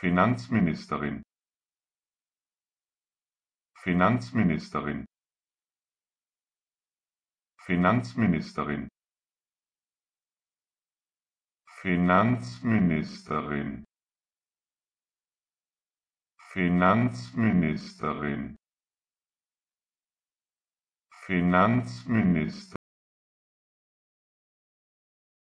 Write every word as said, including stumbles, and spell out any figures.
Finanzministerin, Finanzministerin, Finanzministerin, Finanzministerin, Finanzministerin, Finanzministerin.